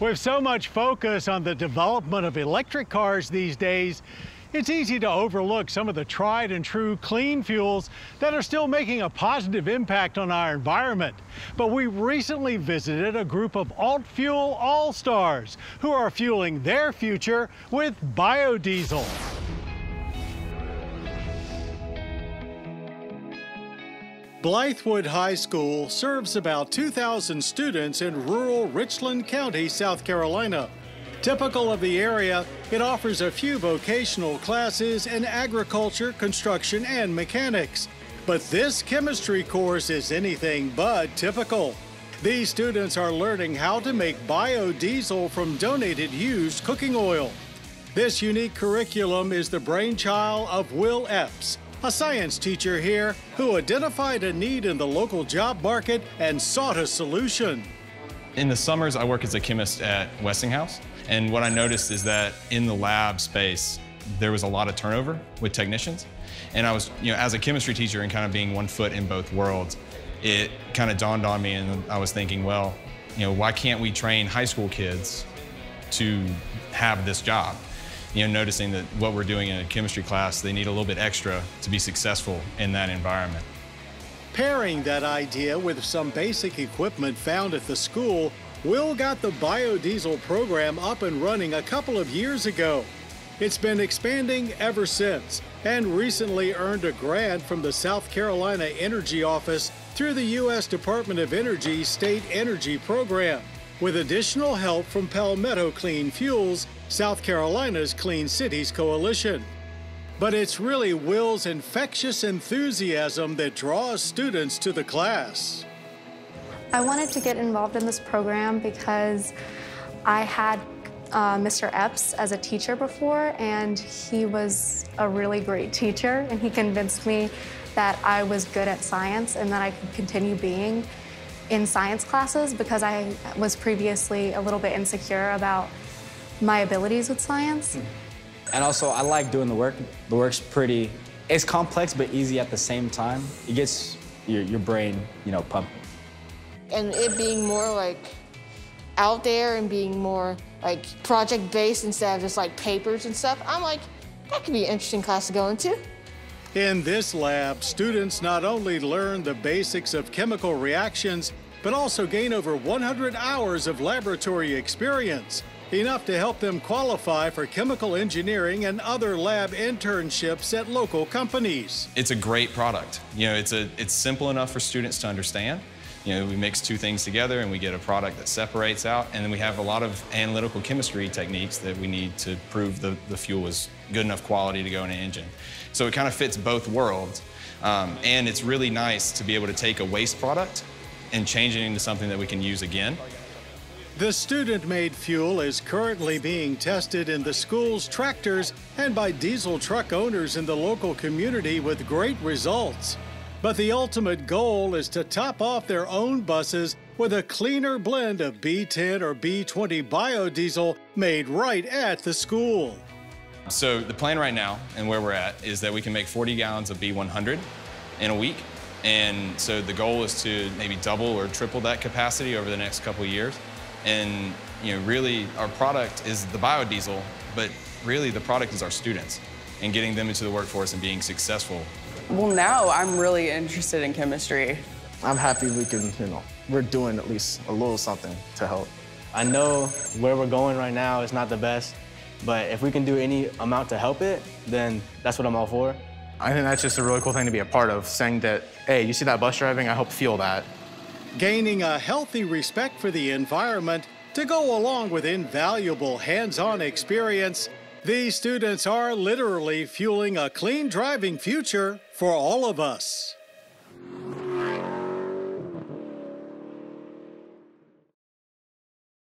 With so much focus on the development of electric cars these days, it's easy to overlook some of the tried and true clean fuels that are still making a positive impact on our environment. But we recently visited a group of alt-fuel all-stars who are fueling their future with biodiesel. Blythewood High School serves about 2,000 students in rural Richland County, South Carolina. Typical of the area, it offers a few vocational classes in agriculture, construction, and mechanics. But this chemistry course is anything but typical. These students are learning how to make biodiesel from donated used cooking oil. This unique curriculum is the brainchild of Will Epps, a science teacher here who identified a need in the local job market and sought a solution. In the summers, I work as a chemist at Westinghouse, and what I noticed is that in the lab space, there was a lot of turnover with technicians, and I was, as a chemistry teacher and kind of being one foot in both worlds, it kind of dawned on me, and I was thinking, well, why can't we train high school kids to have this job? Noticing that what we're doing in a chemistry class, they need a little bit extra to be successful in that environment. Pairing that idea with some basic equipment found at the school, Will got the biodiesel program up and running a couple of years ago. It's been expanding ever since, and recently earned a grant from the South Carolina Energy Office through the U.S. Department of Energy State Energy Program, with additional help from Palmetto Clean Fuels, South Carolina's Clean Cities Coalition. But it's really Will's infectious enthusiasm that draws students to the class. I wanted to get involved in this program because I had Mr. Epps as a teacher before, and he was a really great teacher, and he convinced me that I was good at science and that I could continue being in science classes, because I was previously a little bit insecure about my abilities with science. And also, I like doing the work. The work's pretty, it's complex but easy at the same time. It gets your brain, pumping. And it being more like out there and being more like project-based instead of just like papers and stuff, I'm like, that could be an interesting class to go into. In this lab, students not only learn the basics of chemical reactions, but also gain over 100 hours of laboratory experience, enough to help them qualify for chemical engineering and other lab internships at local companies. It's a great product. It's simple enough for students to understand. We mix two things together and we get a product that separates out, and then we have a lot of analytical chemistry techniques that we need to prove the fuel is good enough quality to go in an engine. So it kind of fits both worlds, and it's really nice to be able to take a waste product and change it into something that we can use again. The student-made fuel is currently being tested in the school's tractors and by diesel truck owners in the local community with great results. But the ultimate goal is to top off their own buses with a cleaner blend of B10 or B20 biodiesel made right at the school. So the plan right now and where we're at is that we can make 40 gallons of B100 in a week. And so the goal is to maybe double or triple that capacity over the next couple of years. And really our product is the biodiesel, but really the product is our students and getting them into the workforce and being successful. Well, now I'm really interested in chemistry. I'm happy we can, we're doing at least a little something to help. I know where we're going right now is not the best, but if we can do any amount to help it, then that's what I'm all for. I think that's just a really cool thing to be a part of, saying that, hey, you see that bus driving? I help fuel that. Gaining a healthy respect for the environment to go along with invaluable hands-on experience, these students are literally fueling a clean driving future for all of us.